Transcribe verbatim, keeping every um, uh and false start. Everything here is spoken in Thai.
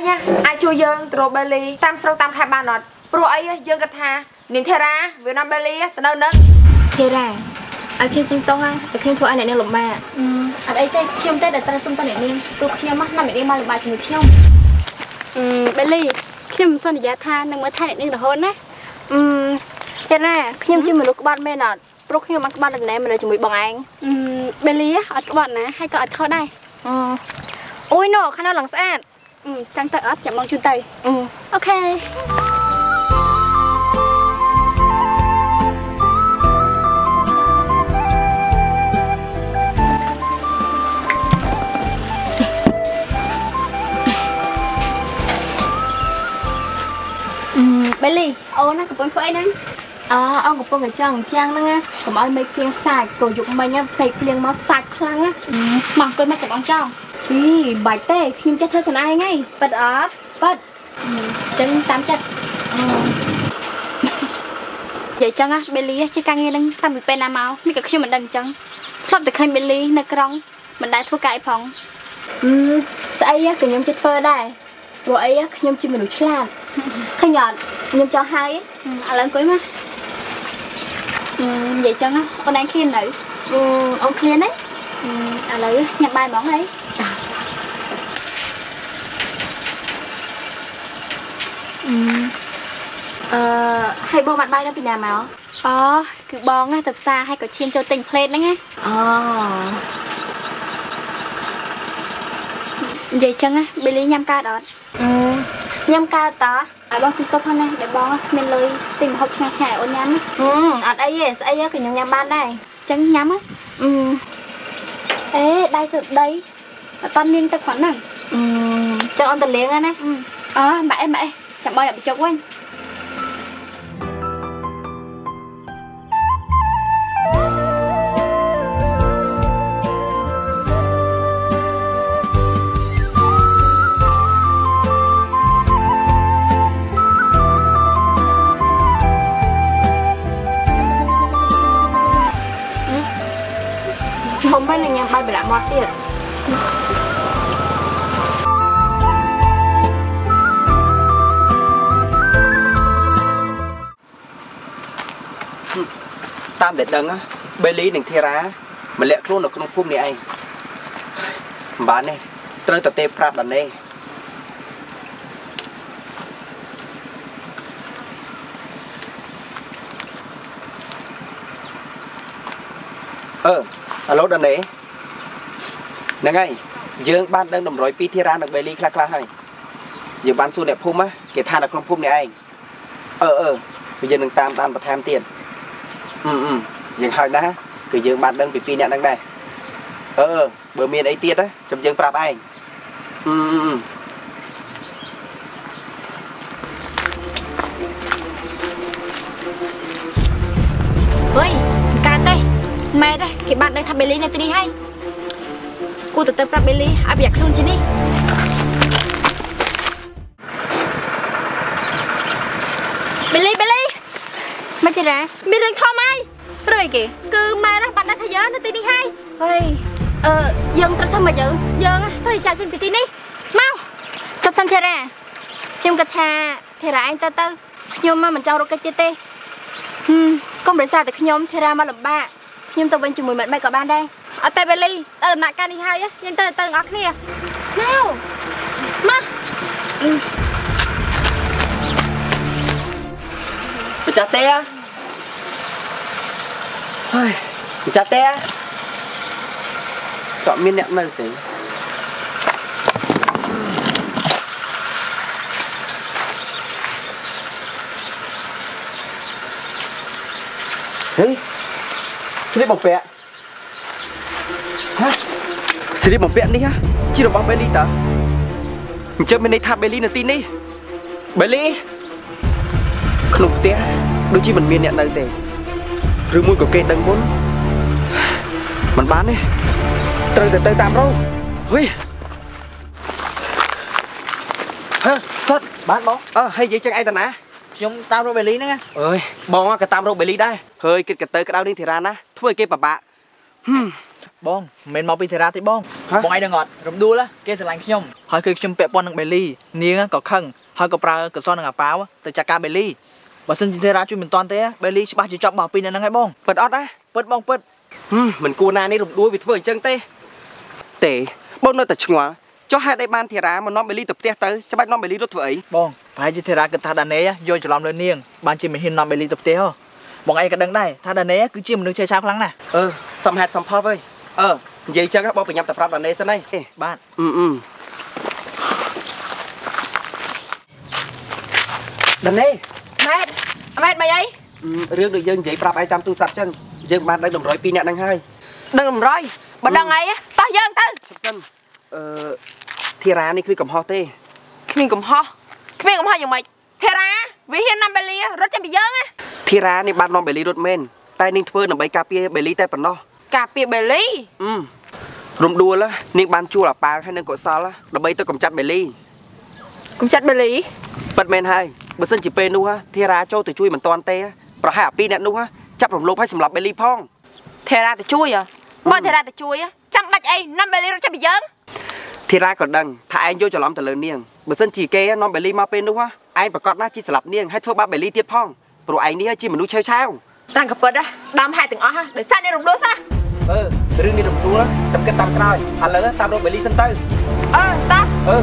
nha ai chui dương tro bali tam sâu tam khai ba nọt pro ấy dương gật hà nín thề ra Việt Nam bali tận đơn đơn thề ra ai khi sung to ha ai khi thua ai này nên lụm ba ai ấy tết khi ông tết đặt tay sung to này nên pro khi ông mắc năm này đi mà lụm ba chỉ được khi ông bali khi ông soi giá tha nên mới tha này nên là hơn đấy thề ra khi ông chưa mình lúc ban mẹ nọt pro khi ông mắc ban lần này mình lại chuẩn bị bằng anh bali á ở các bạn nè hay còn ở kho đây ôi nọ khăn áo lỏng sạchจังเตอร์จะมองจุนไตโอเคเบลลี่โอ้นั่นกระปุกไฟนั่นอ๋อเอากระปุกกระจังจังนั่นไงผมเอาไม่เพียงใส่โปรยุกมาเนี่ยใส่เพียงมาใส่ครั้งอ่ะมาเกินมาจากอังจังนี่ใบเต้พิมจะเธอคนไอ้ไงปัดออฟปัดจังตามจัดใหญ่จังอะเบลลี่ใช้การเงินตามเป็นน้ำเมาไม่กับชื่อเหมือนดังจังชอบแต่ใครเบลลี่นักร้องมันได้ทั่วกายพองอืมสายอะขยมจะเธอได้รอยอะขยมจะเป็นหนุ่มฉลาดขยันยมจะหายอะไรก็ไม่ใหญ่จังอะวันนั้นเคลียร์ไหนเอาเคลียร์ไหนอะไรอยากใบหมอนไหนให้บอมันใบนั่นเป็นยังไงอ๋ออ๋อคือบองอะตับซาให้กับเชียนโจติงเพลนนั่นไงอ๋อใหญ่จังอะเบลลี่ยำกาดอ่ะอืมยำกาต่อไอ้บองจุดตบเขาเนี่ยเดี๋ยวบองอะเมนเลยติงหกชนะแข่งโอนยำอืมอัดไอ้เอสไอ้เอสคือยำยำบ้านได้จังยำอะอืมเอ๊ะได้สุดได้ตอนนี้ตะขวัญหนึ่งอืมจะออนตะเลี้ยงอะนะอ๋อแม่แม่จับบอลแบบจกวันผมไปหนึ่งยังไปแบบมอดเดียดตามเด็ดดังอะเบลลี่หนึ่งเทระมันเละครุ่นหรอกครุ่นพุ่มนี่ไอ้บ้านนี่เตยตะเตยปราบบ้านนี่เออฮัลโหลดันนี่นั่งไงยืงบ้านดังหนุ่มร้อยปีเทระหนักเบลลี่คลาคลาให้อยู่บ้านสู้เนี่ยพุ่มอะเกตทานหนักครุ่นพุ่มนี่ไอ้เออเออไปยืนหนึ่งตามตามประแทมเตียนอืมอืมอย่างเขานะคือยืมบาทเดิมปีปีเนี่ยนั่งได้เออเบอร์เมียนไอเตี้ยนะจำยืมปราบไออืมอืมเฮ้ยการได้แม่ได้เก็บบาทเดิมทำเบลลี่ในตีนี้ให้กูติดเติมปราบเบลลี่อาเบียกขึ้นชิ้นนี้เบลลี่เบลลี่ไม่ใช่หรอมีเรื่องข้อไหมเรื่องกี่คือมาดักบันดักทะเยอะนาทีนี้ให้เฮ้ยเออยังตระทำมาเยอะยังตระจ่ายสินปีนี้เมาจบสันเทระยมกระทาเทระอันเตอร์เตอร์ยมมาเหมือนเจ้ารถกระเจี๊ยเต้ฮึก้มเดินสายแต่ขยมเทระมาหลับบ้ายมตะเวนจมูกเหมือนใบกระบานได้เอาแต่เบลลี่เออหนักการนี้ให้ยังเตอร์เตอร์อักเนี่ยเมามาจัดเตะเฮ้ยจัดเตะก็มีเนี่ยมันถึงเฮ้ยสิริบองเปะฮะสิริบองเปะนี่ฮะชิโร่บองเบลลี่ตาเจอเมนในทับเบลลี่หนึ่งตีนี่เบลลี่ขนมเตี้ยดูชีมันเมียนเนี่ยนั่นเองหรือมุ้ยกับเกย์ดังบนมันบ้านเนี่ยเตยแต่เตยตามเราเฮ้ยฮะสัตว์บ้านบอเออให้ยี่จังไอ้ตาหนะยมตามเราเบลลี่นะไงเอ้ยบองกับตามเราเบลลี่ได้เฮ้ยกินกับเตยกับเรานี่เทรานะถ้วยเกย์ปะปะฮึ บ้องเมนมอปิเทราที่บ้องบ้องไอ้เด็กงอดรำดูละเกศลังขี้ยมหอยคือชิมเปะปอนหนังเบลลี่นี้ก็ขังหอยกับปลากับซ้อนหนังกระเป๋าแต่จากการเบลลี่บัดซึ่งจินเทราช่วยเหมือนตอนเตะเบลลี่ชิบะจิจับบ่าวปีนั่นนั่งไอ้บ้องเปิดออดนะเปิดบ้องเปิดเหมือนกูนานี่รำดูวิทย์เฟิร์นจังเตะเตะบ้องน่าแต่ชัวcho hai đại ban thì ra mà nó bị ly tập tê tới cho bạn nó bị ly đốt vậy bong phải chứ thì ra cái thà đàn né vô cho làm lên niêng bạn chỉ mình hiền nó bị ly tập tê ho bọn anh cái đằng này thà đàn né cứ chim mình đứng chơi sao khăng nè ờ sầm hạt sầm pop ơi ờ vậy chắc các bong phải nhắm tập rap đàn né sao này bạn ừ ừ đàn né mẹ mẹ mày ấy riêng được dân vậy rap ai tam tu sạch chân dân bạn đang đồng rối pin nhạn đang hai đang đồng rối bạn đang ngay á ta dân taเออเทรานี่คือกับฮอเต้คือกับฮอคือกับฮออย่างไรเทราวิเฮนนัมเบลีรถจะไปเยอะไงเทรานี่บ้านนอมเบลีรถเมนแต่นิ่งเพื่อนหนุ่มใบกาเปียเบลีแต่ปนนอกาเปียเบลีอืมรวมดูแล้วนิ่งบ้านจูหลับปางให้นั่งกอดซาละหนุ่มใบตัวกำจัดเบลีกำจัดเบลีปัดเมนให้บัดซึ่งจีเปนัวเทราโจติช่วยเหมือนตอนเต้ประหาปีนั้นนัวจับผมลงให้สำหรับเบลีพ่องเทราติช่วยอ่ะบ้านเทราติช่วยอ่ะจำบัดไอ้นัมเบลีรถจะไปเยอะทีแรกก็ดังถ้าไอ้โยจะล้อมแต่เลินเนียงบัดซึ่งจีเก้น้องเบลลี่มาเป็นด้วยไอ้ประกอบหน้าจีสลับเนียงให้ทั่วบ้านเบลลี่เตี้ยพ่องโปรไอ้นี่ให้จีมันรู้เช้าเช้าตั้งกับเปิดนะดำให้ถึงอ๋อฮะเดี๋ยวซาเนี่ยรวมดูซะเออเรื่องนี้รวมดูแล้วจำกันตามกล้วยหันเลยตามรวมเบลลี่เซ็นเตอร์เออตาเออ